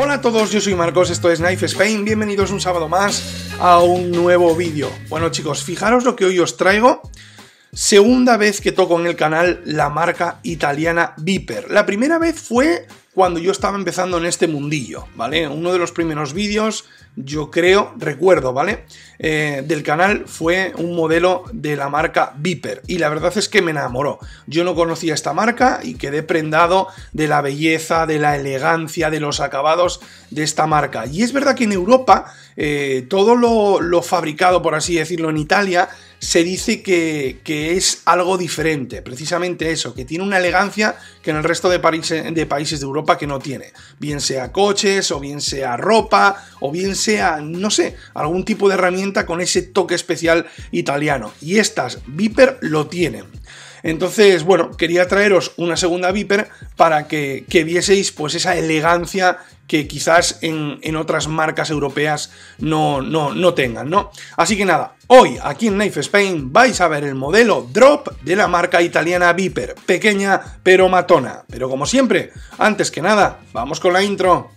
Hola a todos, yo soy Marcos, esto es Knife Spain, bienvenidos un sábado más a un nuevo vídeo. Bueno chicos, fijaros lo que hoy os traigo, segunda vez que toco en el canal la marca italiana Viper. La primera vez fue cuando yo estaba empezando en este mundillo, ¿vale? Uno de los primeros vídeos, yo creo, recuerdo, ¿vale? Del canal fue un modelo de la marca Viper y la verdad es que me enamoró. Yo no conocía esta marca y quedé prendado de la belleza, de la elegancia, de los acabados de esta marca. Y es verdad que en Europa todo lo fabricado, por así decirlo, en Italia se dice que es algo diferente, precisamente eso, que tiene una elegancia que en el resto de países de Europa que no tiene, bien sea coches, o bien sea ropa, o bien sea, no sé, algún tipo de herramienta con ese toque especial italiano, y estas Viper lo tienen. Entonces, bueno, quería traeros una segunda Viper para que vieseis pues esa elegancia que quizás en otras marcas europeas no tengan, ¿no? Así que nada, hoy aquí en Knife Spain vais a ver el modelo Drop de la marca italiana Viper, pequeña pero matona. Pero como siempre, antes que nada, vamos con la intro.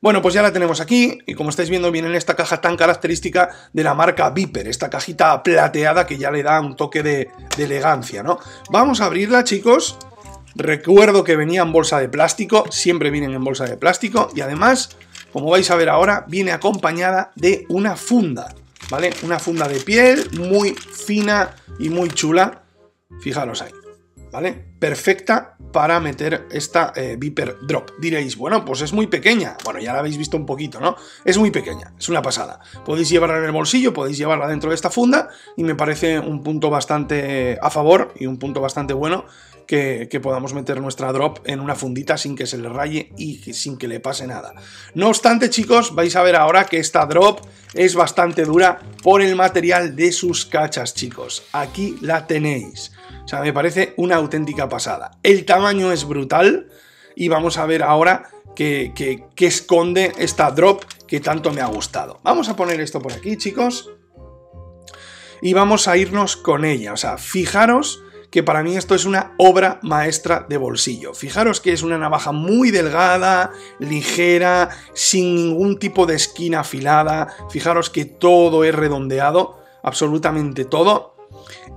Bueno, pues ya la tenemos aquí y como estáis viendo viene en esta caja tan característica de la marca Viper, esta cajita plateada que ya le da un toque de elegancia, ¿no? Vamos a abrirla, chicos. Recuerdo que venía en bolsa de plástico, siempre vienen en bolsa de plástico y además, como vais a ver ahora, viene acompañada de una funda, ¿vale? Una funda de piel muy fina y muy chula, fijaros ahí. ¿Vale? Perfecta para meter esta Viper Drop. Diréis, bueno, pues es muy pequeña. Bueno, ya la habéis visto un poquito, ¿no? Es muy pequeña, es una pasada. Podéis llevarla en el bolsillo, podéis llevarla dentro de esta funda y me parece un punto bastante a favor y un punto bastante bueno que podamos meter nuestra Drop en una fundita sin que se le raye y sin que le pase nada. No obstante, chicos, vais a ver ahora que esta Drop es bastante dura por el material de sus cachas, chicos. Aquí la tenéis. O sea, me parece una auténtica pasada. El tamaño es brutal y vamos a ver ahora qué esconde esta Drop que tanto me ha gustado. Vamos a poner esto por aquí, chicos. Y vamos a irnos con ella. O sea, fijaros que para mí esto es una obra maestra de bolsillo. Fijaros que es una navaja muy delgada, ligera, sin ningún tipo de esquina afilada. Fijaros que todo es redondeado, absolutamente todo.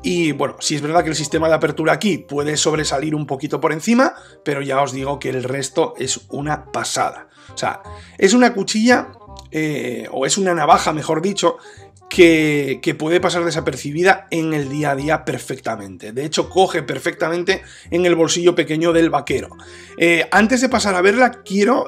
Y bueno, sí es verdad que el sistema de apertura aquí puede sobresalir un poquito por encima, pero ya os digo que el resto es una pasada. O sea, es una cuchilla, o es una navaja, mejor dicho, que puede pasar desapercibida en el día a día perfectamente. De hecho, coge perfectamente en el bolsillo pequeño del vaquero. Antes de pasar a verla, quiero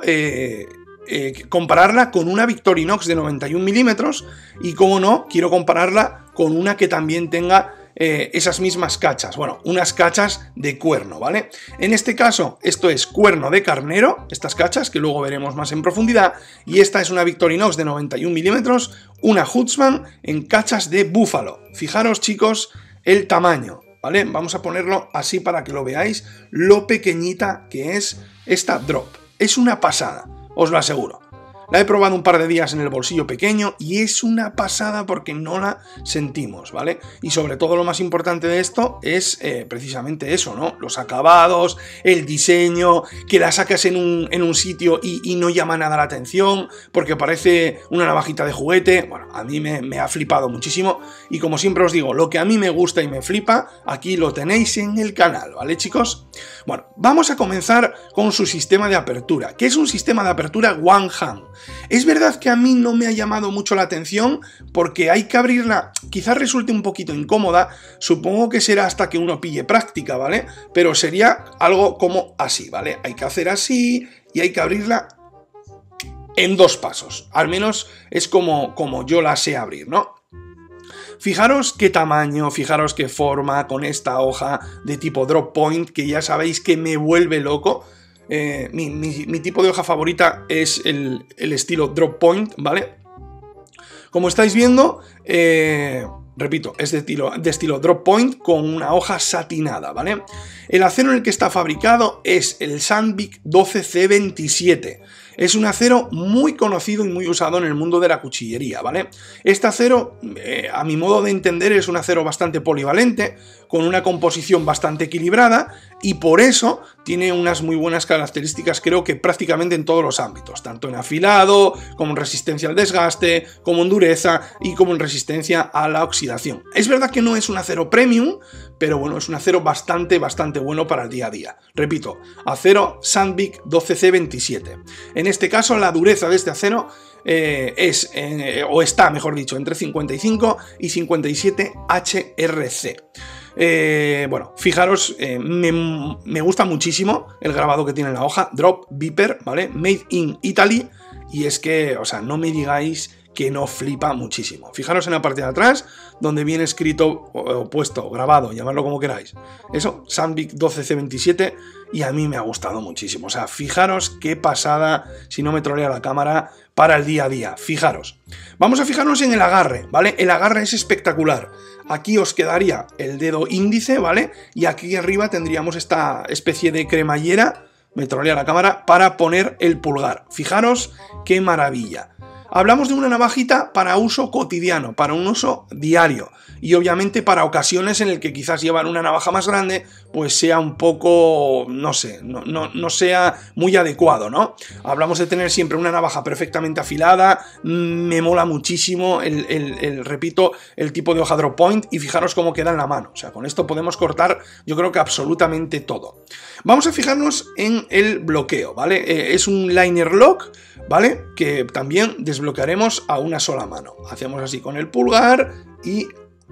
compararla con una Victorinox de 91 milímetros y, como no, quiero compararla con una que también tenga esas mismas cachas, bueno, unas cachas de cuerno, ¿vale? En este caso, esto es cuerno de carnero, estas cachas que luego veremos más en profundidad, y esta es una Victorinox de 91 milímetros, una Huntsman en cachas de búfalo. Fijaros, chicos, el tamaño, ¿vale? Vamos a ponerlo así para que lo veáis, lo pequeñita que es esta Drop. Es una pasada, os lo aseguro. La he probado un par de días en el bolsillo pequeño y es una pasada porque no la sentimos, ¿vale? Y sobre todo lo más importante de esto es precisamente eso, ¿no? Los acabados, el diseño, que la sacas en un sitio y no llama nada la atención porque parece una navajita de juguete. Bueno, a mí me ha flipado muchísimo y como siempre os digo, lo que a mí me gusta y me flipa, aquí lo tenéis en el canal, ¿vale, chicos? Bueno, vamos a comenzar con su sistema de apertura, que es un sistema de apertura one hand. Es verdad que a mí no me ha llamado mucho la atención porque hay que abrirla, quizás resulte un poquito incómoda, supongo que será hasta que uno pille práctica, ¿vale? Pero sería algo como así, ¿vale? Hay que hacer así y hay que abrirla en dos pasos, al menos es como yo la sé abrir, ¿no? Fijaros qué tamaño, fijaros qué forma con esta hoja de tipo Drop Point que ya sabéis que me vuelve loco. Mi tipo de hoja favorita es el estilo Drop Point, ¿vale? Como estáis viendo, repito, es de estilo Drop Point con una hoja satinada, ¿vale? El acero en el que está fabricado es el Sandvik 12C27. Es un acero muy conocido y muy usado en el mundo de la cuchillería, ¿vale? Este acero, a mi modo de entender, es un acero bastante polivalente, con una composición bastante equilibrada, y por eso tiene unas muy buenas características, creo que prácticamente en todos los ámbitos, tanto en afilado, como en resistencia al desgaste, como en dureza y como en resistencia a la oxidación. Es verdad que no es un acero premium, pero bueno, es un acero bastante bueno para el día a día. Repito, acero Sandvik 12C27. En este caso, la dureza de este acero está, mejor dicho, entre 55 y 57 HRC. Bueno, fijaros, me gusta muchísimo el grabado que tiene en la hoja, Drop, Viper, ¿vale? Made in Italy, y es que, o sea, no me digáis que no flipa muchísimo. Fijaros en la parte de atrás, donde viene escrito, o puesto, grabado, llamadlo como queráis. Eso, Sandvik 12C27, y a mí me ha gustado muchísimo. O sea, fijaros qué pasada, si no me trolea la cámara, para el día a día. Fijaros. Vamos a fijarnos en el agarre, ¿vale? El agarre es espectacular. Aquí os quedaría el dedo índice, ¿vale? Y aquí arriba tendríamos esta especie de cremallera, me trolea la cámara, para poner el pulgar. Fijaros qué maravilla. Hablamos de una navajita para uso cotidiano, para un uso diario, y obviamente para ocasiones en el que quizás llevar una navaja más grande pues sea un poco, no sé, no sea muy adecuado, ¿no? Hablamos de tener siempre una navaja perfectamente afilada. Me mola muchísimo repito, el tipo de hoja Drop Point, y fijaros cómo queda en la mano. O sea, con esto podemos cortar, yo creo que absolutamente todo. Vamos a fijarnos en el bloqueo, ¿vale? Es un liner lock, ¿vale? Que también desbloquearemos a una sola mano. Hacemos así con el pulgar y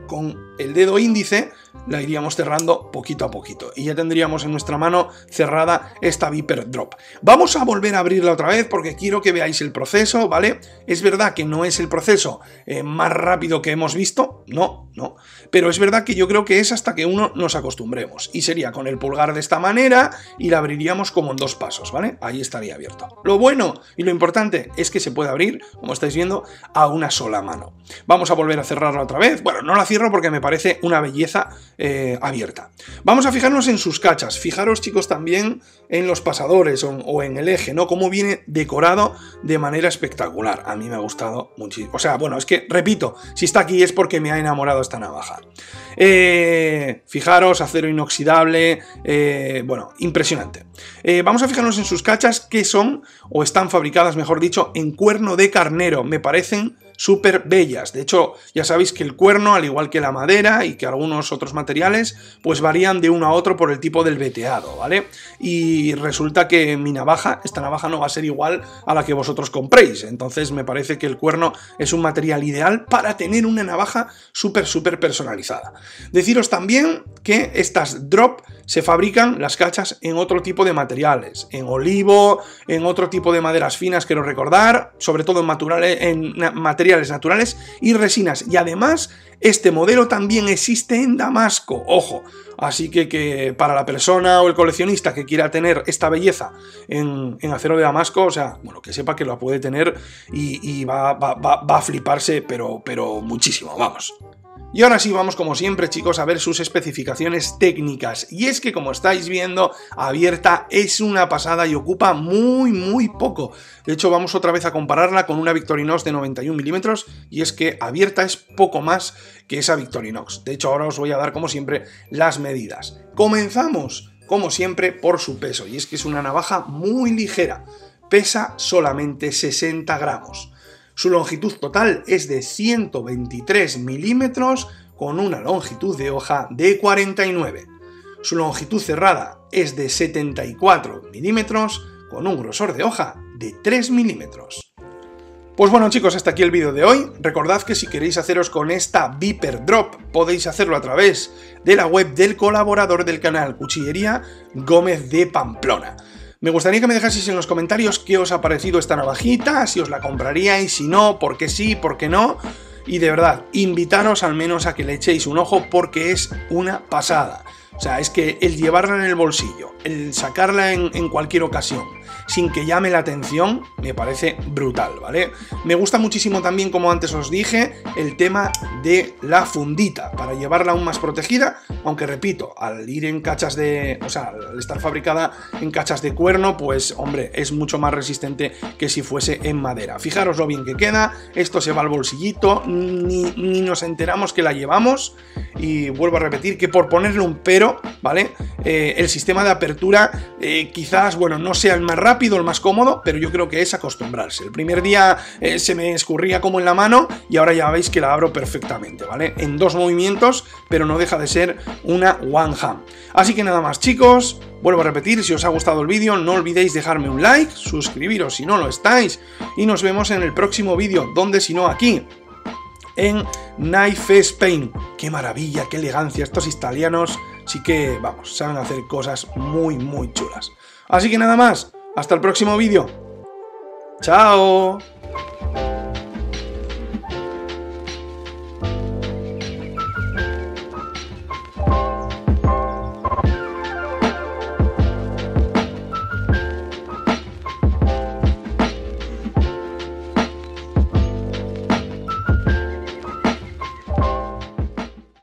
con el dedo índice la iríamos cerrando poquito a poquito, y ya tendríamos en nuestra mano cerrada esta Viper Drop. Vamos a volver a abrirla otra vez porque quiero que veáis el proceso, ¿vale? Es verdad que no es el proceso más rápido que hemos visto, no, pero es verdad que yo creo que es hasta que uno nos acostumbremos, y sería con el pulgar de esta manera y la abriríamos como en dos pasos, ¿vale? Ahí estaría abierto. Lo bueno y lo importante es que se puede abrir, como estáis viendo, a una sola mano. Vamos a volver a cerrarla otra vez. Bueno, no la cierro porque me parece una belleza abierta. Vamos a fijarnos en sus cachas. Fijaros, chicos, también en los pasadores o en el eje, ¿no? Cómo viene decorado de manera espectacular. A mí me ha gustado muchísimo. O sea, bueno, es que, repito, si está aquí es porque me ha enamorado esta navaja. Fijaros, acero inoxidable, bueno, impresionante. Vamos a fijarnos en sus cachas, que son, o están fabricadas, mejor dicho, en cuerno de carnero. Me parecen súper bellas. De hecho, ya sabéis que el cuerno, al igual que la madera y que algunos otros materiales, pues varían de uno a otro por el tipo del veteado, ¿vale? Y resulta que mi navaja, esta navaja, no va a ser igual a la que vosotros compréis. Entonces me parece que el cuerno es un material ideal para tener una navaja súper personalizada. Deciros también que estas Drop se fabrican, las cachas, en otro tipo de materiales, en olivo, en otro tipo de maderas finas, quiero recordar, sobre todo en materiales naturales y resinas, y además este modelo también existe en damasco, ojo, así que para la persona o el coleccionista que quiera tener esta belleza en acero de damasco, o sea, bueno, que sepa que la puede tener y va a fliparse, pero muchísimo, vamos. Y ahora sí, vamos como siempre, chicos, a ver sus especificaciones técnicas. Y es que, como estáis viendo, abierta es una pasada y ocupa muy poco. De hecho, vamos otra vez a compararla con una Victorinox de 91 milímetros, y es que abierta es poco más que esa Victorinox. De hecho, ahora os voy a dar, como siempre, las medidas. Comenzamos, como siempre, por su peso, y es que es una navaja muy ligera. Pesa solamente 60 gramos. Su longitud total es de 123 milímetros con una longitud de hoja de 49. Su longitud cerrada es de 74 milímetros con un grosor de hoja de 3 milímetros. Pues bueno, chicos, hasta aquí el vídeo de hoy. Recordad que si queréis haceros con esta Viper Drop podéis hacerlo a través de la web del colaborador del canal, Cuchillería Gómez de Pamplona. Me gustaría que me dejaseis en los comentarios qué os ha parecido esta navajita, si os la compraríais, si no, por qué sí, por qué no. Y de verdad, invitaros al menos a que le echéis un ojo porque es una pasada. O sea, es que el llevarla en el bolsillo, el sacarla en cualquier ocasión, sin que llame la atención, me parece brutal, ¿vale? Me gusta muchísimo también, como antes os dije, el tema de la fundita, para llevarla aún más protegida, aunque repito, al ir en cachas de... o sea, al estar fabricada en cachas de cuerno, pues, hombre, es mucho más resistente que si fuese en madera. Fijaros lo bien que queda, esto se va al bolsillito, ni nos enteramos que la llevamos, y vuelvo a repetir que por ponerle un pero, ¿vale? El sistema de apertura quizás, bueno, no sea el más rápido, el más cómodo, pero yo creo que es acostumbrarse. El primer día se me escurría como en la mano y ahora ya veis que la abro perfectamente, ¿vale? En dos movimientos, pero no deja de ser una one hand. Así que nada más, chicos, vuelvo a repetir, si os ha gustado el vídeo no olvidéis dejarme un like, suscribiros si no lo estáis y nos vemos en el próximo vídeo, donde si no aquí, en Knife Spain. ¡Qué maravilla, qué elegancia! Estos italianos sí que, vamos, saben hacer cosas muy, muy chulas. Así que nada más, hasta el próximo vídeo. ¡Chao!